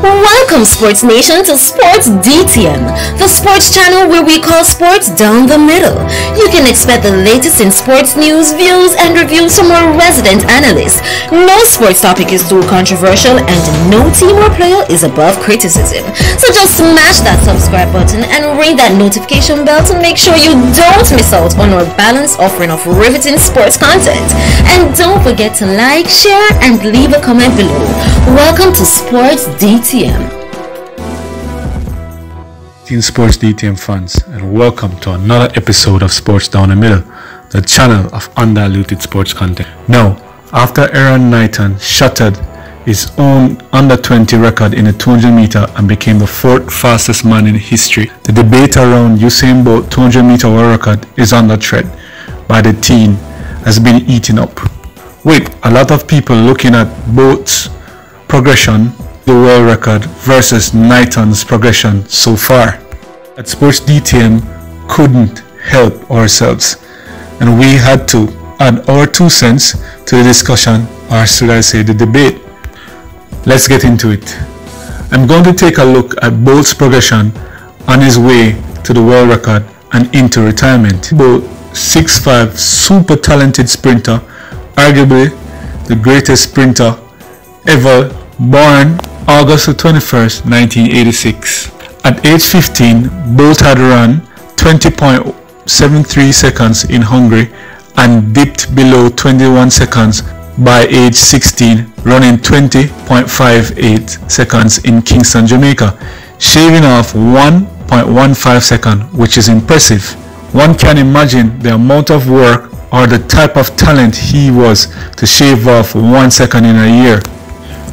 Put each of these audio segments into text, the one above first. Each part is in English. Welcome, Sports Nation, to Sports DTM, the sports channel where we call sports down the middle. You can expect the latest in sports news, views, and reviews from our resident analysts. No sports topic is too controversial, and no team or player is above criticism. So just smash that subscribe button and ring that notification bell to make sure you don't miss out on our balanced offering of riveting sports content. And don't forget to like, share, and leave a comment below. Welcome to Sports DTM. Sports DTM fans, and welcome to another episode of Sports Down the Middle, the channel of undiluted sports content. Now, after Erriyon Knighton shattered his own under-20 record in the 200 meter and became the fourth fastest man in history, the debate around Usain Bolt 200 meter world record is under threat by the teen has been eaten up. With a lot of people looking at Bolt's progression, the world record versus Knighton's progression so far. At Sports DTM couldn't help ourselves, and we had to add our 2 cents to the discussion, or should I say the debate. Let's get into it. I'm going to take a look at Bolt's progression on his way to the world record and into retirement. Bolt, 6'5", super talented sprinter, arguably the greatest sprinter ever, born August 21st, 1986. At age 15, Bolt had run 20.73 seconds in Hungary and dipped below 21 seconds by age 16, running 20.58 seconds in Kingston, Jamaica, shaving off 1.15 seconds, which is impressive. One can imagine the amount of work or the type of talent he was to shave off 1 second in a year.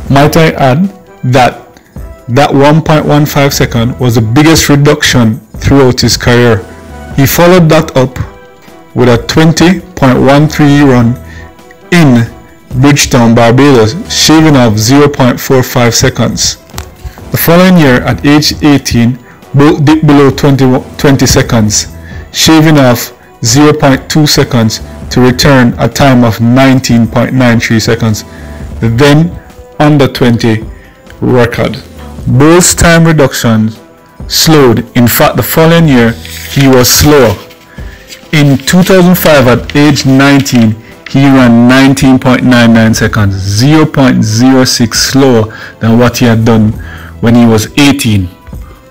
Might I add that 1.15 second was the biggest reduction throughout his career. He followed that up with a 20.13 run in Bridgetown, Barbados, shaving off 0.45 seconds. The following year, at age 18, Bolt dipped below 20 seconds, shaving off 0.2 seconds to return a time of 19.93 seconds. The then under 20 record. Bolt's time reduction slowed. In fact, the following year he was slower. In 2005, at age 19, he ran 19.99 seconds, 0.06 slower than what he had done when he was 18.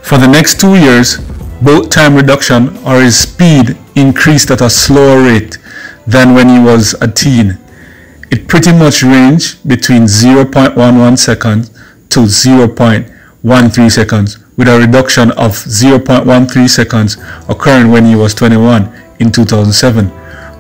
For the next 2 years, Bolt time reduction or his speed increased at a slower rate than when he was a teen. It pretty much ranged between 0.11 seconds to 0.13 seconds, with a reduction of 0.13 seconds occurring when he was 21 in 2007,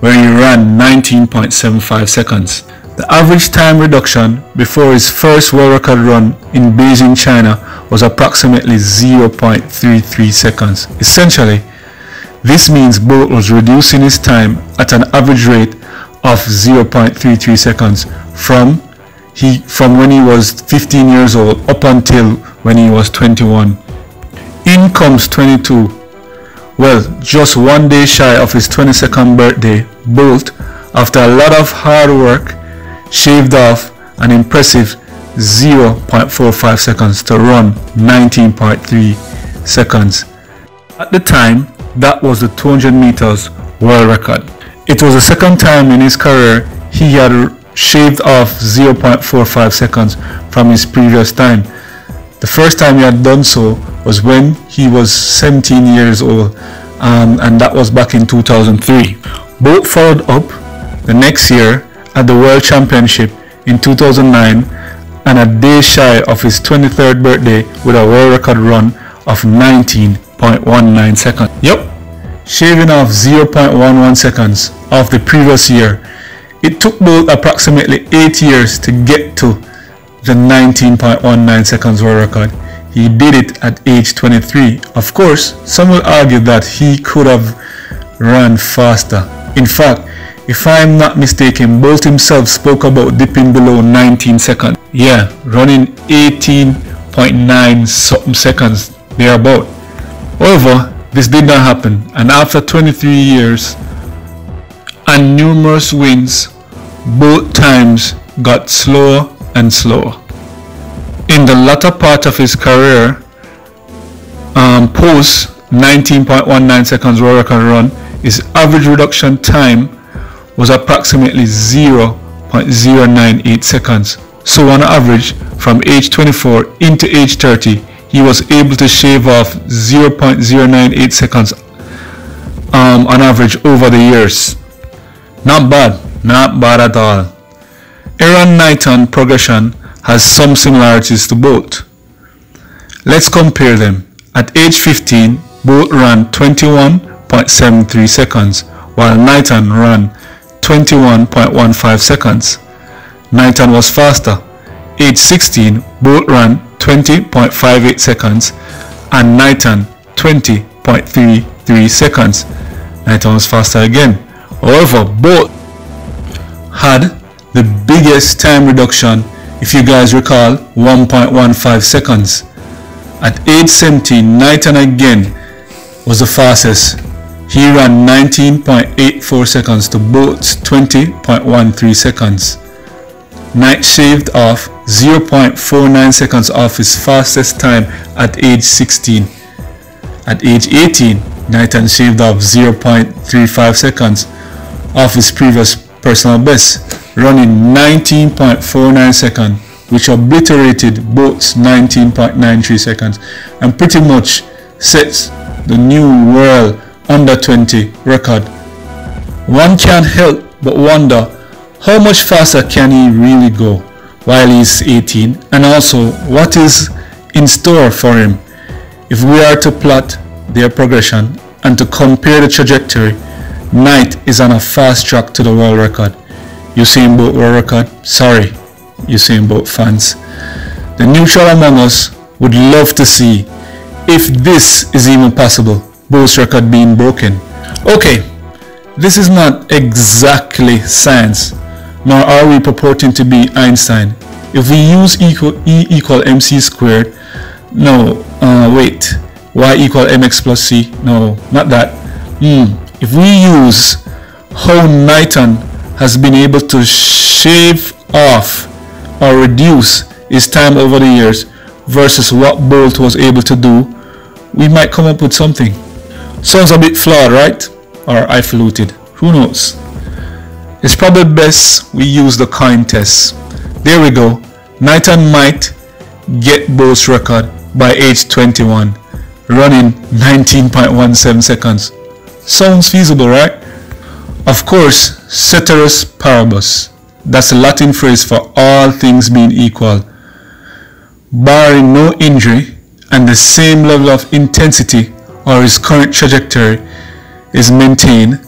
where he ran 19.75 seconds. The average time reduction before his first world record run in Beijing, China, was approximately 0.33 seconds. Essentially, this means Bolt was reducing his time at an average rate of 0.33 seconds from when he was 15 years old up until when he was 21. In comes 22. Well, just 1 day shy of his 22nd birthday, Bolt, after a lot of hard work, shaved off an impressive 0.45 seconds to run 19.3 seconds. At the time, that was the 200 meters world record. It was the second time in his career he had shaved off 0.45 seconds from his previous time. The first time he had done so was when he was 17 years old, and that was back in 2003. Bolt followed up the next year at the World Championship in 2009, and a day shy of his 23rd birthday with a world record run of 19.19 seconds. Yep. Shaving off 0.11 seconds of the previous year. It took Bolt approximately 8 years to get to the 19.19 seconds world record. He did it at age 23. Of course, some will argue that he could have run faster. In fact, if I'm not mistaken, Bolt himself spoke about dipping below 19 seconds. Yeah, running 18.9 something seconds thereabout. However, this did not happen, and after 23 years and numerous wins, Bolt times got slower and slower. in the latter part of his career, post 19.19 seconds world record run, his average reduction time was approximately 0.098 seconds. So on average, from age 24 into age 30, he was able to shave off 0.098 seconds on average over the years. Not bad, not bad at all. Erriyon Knighton progression has some similarities to Bolt. Let's compare them. At age 15, Bolt ran 21.73 seconds, while Knighton ran 21.15 seconds. Knighton was faster. Age 16, Bolt ran 20.58 seconds and Knighton 20.33 seconds. Knighton was faster again. However, Bolt had the biggest time reduction, if you guys recall, 1.15 seconds. At age 17, Knighton again was the fastest. He ran 19.84 seconds to Bolt's 20.13 seconds. Knight shaved off 0.49 seconds off his fastest time at age 16. At age 18, Knighton shaved off 0.35 seconds off his previous personal best, running 19.49 seconds, which obliterated Bolt's 19.93 seconds and pretty much sets the new world under 20 record. One can't help but wonder, how much faster can he really go while he's 18, and also what is in store for him? If we are to plot their progression and to compare the trajectory, Knight is on a fast track to the world record. Usain Bolt world record, sorry Usain Bolt fans. The neutral among us would love to see if this is even possible, Bolt's record being broken. Okay, this is not exactly science, nor are we purporting to be Einstein. If we use E equal mc squared, no, wait, y equal mx plus c, no, not that. If we use how Knighton has been able to shave off or reduce his time over the years versus what Bolt was able to do, we might come up with something. Sounds a bit flawed, right? Or I floated, who knows? It's probably best we use the coin test. There we go. Knighton might get Bolt's record by age 21, running 19.17 seconds. Sounds feasible, right? Of course, ceteris paribus. That's a Latin phrase for all things being equal. Barring no injury and the same level of intensity or his current trajectory is maintained,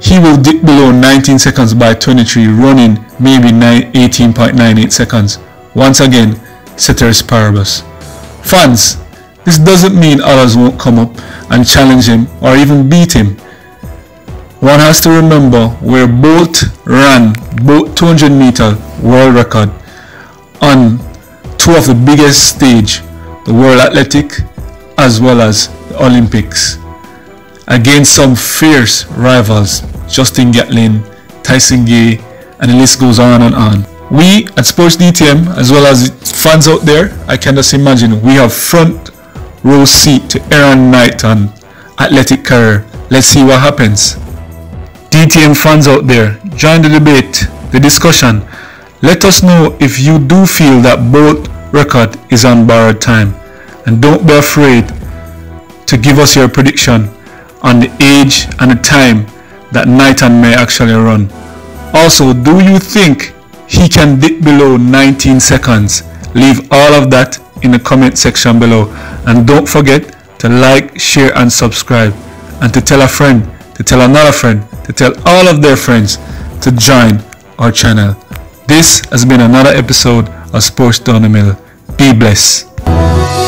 he will dip below 19 seconds by 23, running maybe 18.98 seconds. Once again, ceteris paribus. Fans, this doesn't mean others won't come up and challenge him or even beat him. One has to remember where Bolt ran, Bolt 200 meter world record on two of the biggest stage, the World Athletics as well as the Olympics, against some fierce rivals, Justin Gatlin, Tyson Gay, and the list goes on and on. We at Sports DTM, as well as fans out there, I can just imagine, we have front row seat to Erriyon Knighton athletic career. Let's see what happens. DTM fans out there, join the debate, the discussion. Let us know if you do feel that Bolt record is on borrowed time, and don't be afraid to give us your prediction on the age and the time that Knighton may actually run. Also, do you think he can dip below 19 seconds? Leave all of that in the comment section below, and don't forget to like, share and subscribe, and to tell a friend, to tell another friend, to tell all of their friends to join our channel. This has been another episode of Sports Down the Middle. Be blessed.